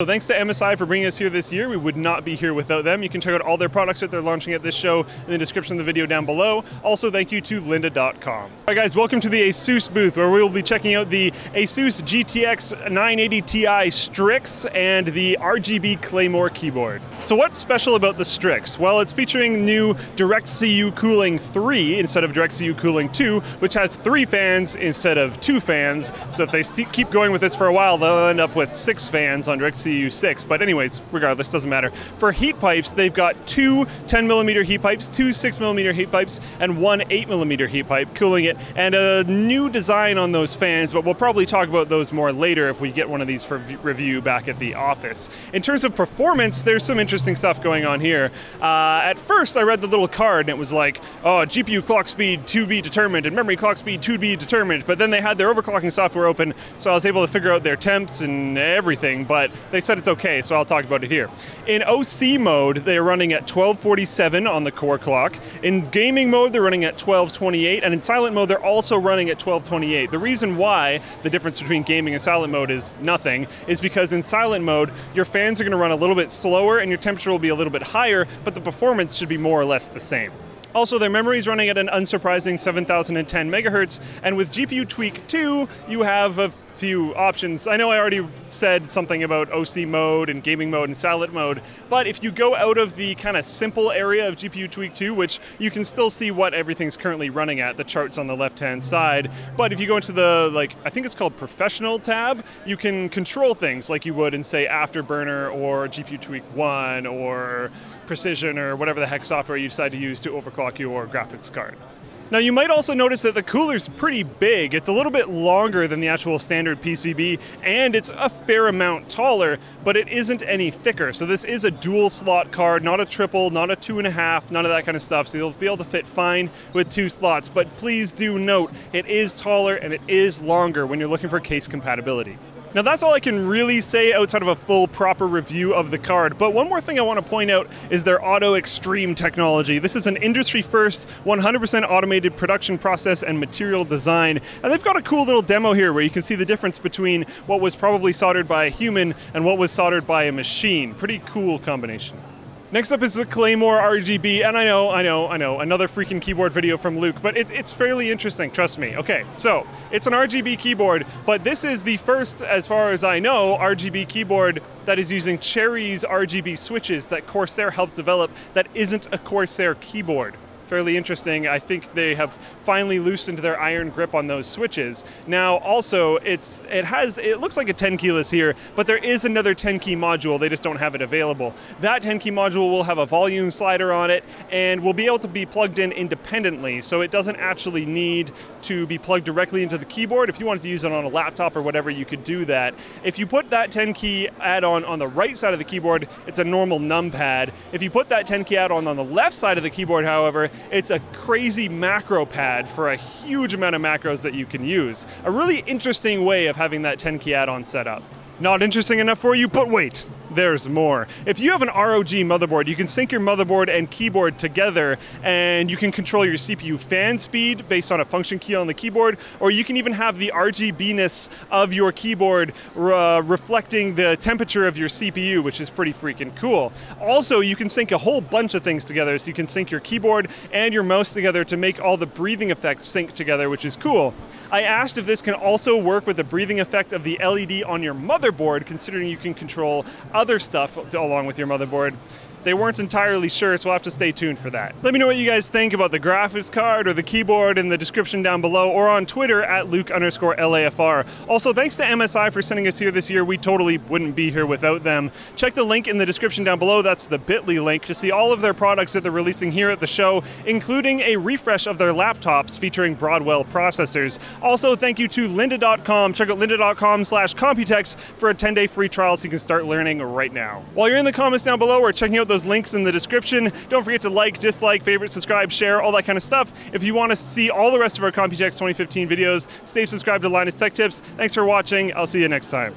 So thanks to MSI for bringing us here this year. We would not be here without them. You can check out all their products that they're launching at this show in the description of the video down below. Also, thank you to lynda.com. Alright guys, welcome to the ASUS booth where we will be checking out the ASUS GTX 980 Ti Strix and the RGB Claymore keyboard. So what's special about the Strix? Well, it's featuring new DirectCU Cooling 3 instead of DirectCU Cooling 2, which has 3 fans instead of 2 fans. So if they keep going with this for a while, they'll end up with 6 fans on DirectCU 6, but anyways, regardless, doesn't matter. For heat pipes, they've got 2 10mm heat pipes, 2 6mm heat pipes, and 1 8mm heat pipe cooling it, and a new design on those fans, but we'll probably talk about those more later if we get one of these for review back at the office. In terms of performance, there's some interesting stuff going on here. At first, I read the little card, and it was like, oh, GPU clock speed to be determined, and memory clock speed to be determined, but then they had their overclocking software open, so I was able to figure out their temps and everything, but they said it's okay, so I'll talk about it here. In OC mode, they're running at 1247 on the core clock. In gaming mode, they're running at 1228, and in silent mode, they're also running at 1228. The reason why the difference between gaming and silent mode is nothing is because in silent mode, your fans are going to run a little bit slower and your temperature will be a little bit higher, but the performance should be more or less the same. Also, their memory is running at an unsurprising 7,010 megahertz, and with GPU Tweak 2, you have a few options. I know I already said something about OC mode and gaming mode and silent mode, but if you go out of the kind of simple area of GPU Tweak 2, which you can still see what everything's currently running at, the charts on the left-hand side, but if you go into the, like, I think it's called Professional tab, you can control things like you would in, say, Afterburner or GPU Tweak 1 or Precision or whatever the heck software you decide to use to overclock your graphics card. Now you might also notice that the cooler's pretty big. It's a little bit longer than the actual standard PCB, and it's a fair amount taller, but it isn't any thicker. So this is a dual slot card, not a triple, not a 2.5, none of that kind of stuff. So you'll be able to fit fine with 2 slots, but please do note, it is taller and it is longer when you're looking for case compatibility. Now that's all I can really say outside of a full proper review of the card, but one more thing I want to point out is their Auto Extreme technology. This is an industry first, 100% automated production process and material design, and they've got a cool little demo here where you can see the difference between what was probably soldered by a human and what was soldered by a machine. Pretty cool combination. Next up is the Claymore RGB, and I know, another freaking keyboard video from Luke, but it's fairly interesting, trust me. Okay, so, it's an RGB keyboard, but this is the first, as far as I know, RGB keyboard that is using Cherry's RGB switches that Corsair helped develop that isn't a Corsair keyboard. Fairly interesting. I think they have finally loosened their iron grip on those switches. Now, also, it looks like a 10 key list here, but there is another 10 key module. They just don't have it available. That 10 key module will have a volume slider on it and will be able to be plugged in independently, so it doesn't actually need to be plugged directly into the keyboard. If you wanted to use it on a laptop or whatever, you could do that. If you put that 10 key add-on on the right side of the keyboard, it's a normal numpad. If you put that 10 key add-on on the left side of the keyboard, however, it's a crazy macro pad for a huge amount of macros that you can use. A really interesting way of having that 10 key add-on set up. Not interesting enough for you, but wait, there's more. If you have an ROG motherboard, you can sync your motherboard and keyboard together, and you can control your CPU fan speed based on a function key on the keyboard, or you can even have the RGBness of your keyboard reflecting the temperature of your CPU, which is pretty freaking cool. Also, you can sync a whole bunch of things together, so you can sync your keyboard and your mouse together to make all the breathing effects sync together, which is cool. I asked if this can also work with the breathing effect of the LED on your motherboard, considering you can control other stuff along with your motherboard. They weren't entirely sure, so we'll have to stay tuned for that. Let me know what you guys think about the graphics card or the keyboard in the description down below, or on Twitter at Luke_LAFR. Also, thanks to MSI for sending us here this year. We totally wouldn't be here without them. Check the link in the description down below. That's the bit.ly link to see all of their products that they're releasing here at the show, including a refresh of their laptops featuring Broadwell processors. Also, thank you to lynda.com. Check out lynda.com/Computex for a 10-day free trial so you can start learning right now. While you're in the comments down below or checking out the those links in the description. Don't forget to like, dislike, favorite, subscribe, share, all that kind of stuff. If you want to see all the rest of our Computex 2015 videos, stay subscribed to Linus Tech Tips. Thanks for watching. I'll see you next time.